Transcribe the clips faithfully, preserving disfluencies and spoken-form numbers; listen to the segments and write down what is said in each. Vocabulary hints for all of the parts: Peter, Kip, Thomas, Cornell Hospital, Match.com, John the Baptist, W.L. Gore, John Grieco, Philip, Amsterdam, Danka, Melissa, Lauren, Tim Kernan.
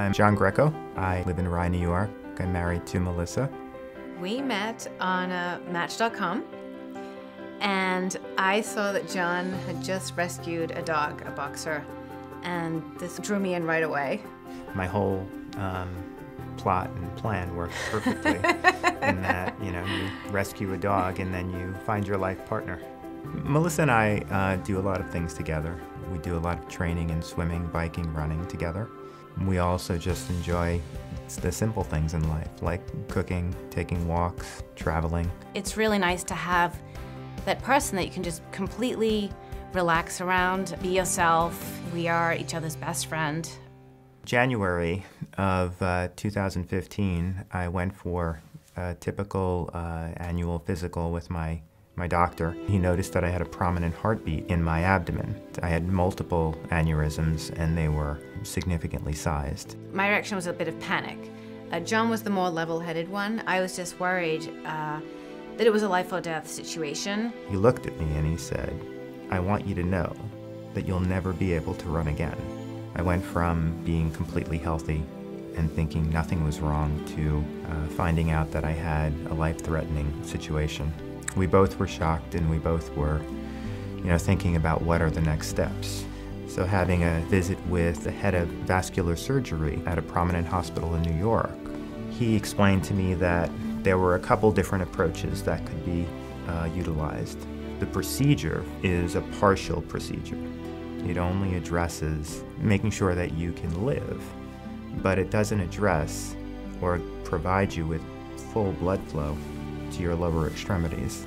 I'm John Grieco. I live in Rye, New York. I'm married to Melissa. We met on uh, Match dot com, and I saw that John had just rescued a dog, a boxer, and this drew me in right away. My whole um, plot and plan worked perfectly in that, you know, you rescue a dog and then you find your life partner. Melissa and I uh, do a lot of things together. We do a lot of training and swimming, biking, running together. We also just enjoy the simple things in life, like cooking, taking walks, traveling. It's really nice to have that person that you can just completely relax around, be yourself. We are each other's best friend. January of uh, two thousand fifteen, I went for a typical uh, annual physical with my My doctor. He noticed that I had a prominent heartbeat in my abdomen. I had multiple aneurysms, and they were significantly sized. My reaction was a bit of panic. Uh, John was the more level-headed one. I was just worried uh, that it was a life or death situation. He looked at me and he said, "I want you to know that you'll never be able to run again." I went from being completely healthy and thinking nothing was wrong to uh, finding out that I had a life-threatening situation. We both were shocked, and we both were, you know, thinking about what are the next steps. So having a visit with the head of vascular surgery at a prominent hospital in New York, he explained to me that there were a couple different approaches that could be uh, utilized. The procedure is a partial procedure. It only addresses making sure that you can live, but it doesn't address or provide you with full blood flow to your lower extremities.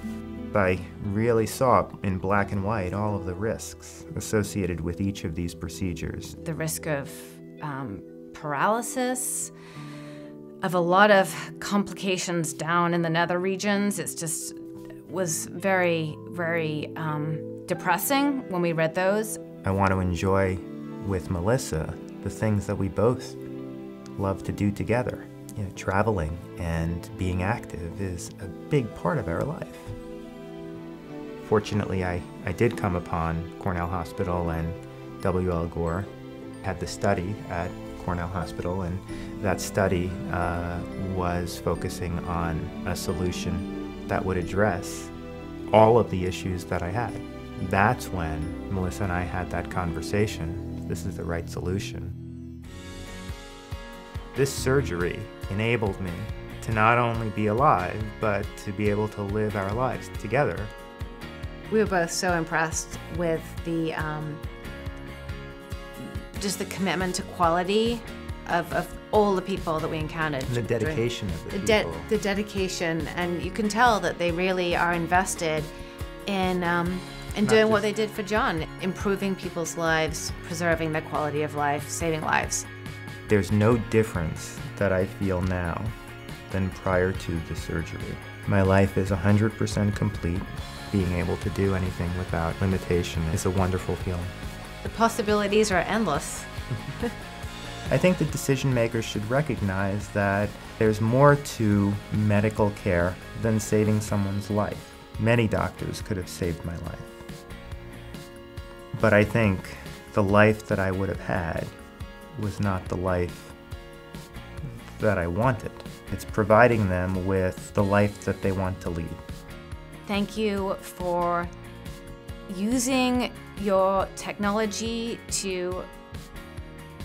I really saw in black and white all of the risks associated with each of these procedures. The risk of um, paralysis, of a lot of complications down in the nether regions. It's just was very, very um, depressing when we read those. I want to enjoy with Melissa the things that we both love to do together. You know, traveling and being active is a big part of our life. Fortunately, I, I did come upon Cornell Hospital and W L Gore. Had the study at Cornell Hospital, and that study uh, was focusing on a solution that would address all of the issues that I had. That's when Melissa and I had that conversation. This is the right solution. This surgery enabled me to not only be alive, but to be able to live our lives together. We were both so impressed with the, um, just the commitment to quality of, of all the people that we encountered. And the dedication during, of the, the people. De the dedication, and you can tell that they really are invested in, um, in doing just what they did for John, improving people's lives, preserving their quality of life, saving lives. There's no difference that I feel now than prior to the surgery. My life is one hundred percent complete. Being able to do anything without limitation is a wonderful feeling. The possibilities are endless. I think the decision makers should recognize that there's more to medical care than saving someone's life. Many doctors could have saved my life. But I think the life that I would have had was not the life that I wanted. It's providing them with the life that they want to lead. Thank you for using your technology to,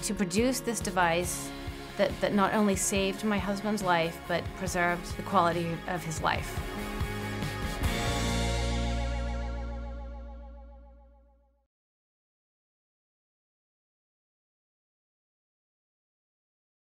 to produce this device that, that not only saved my husband's life, but preserved the quality of his life.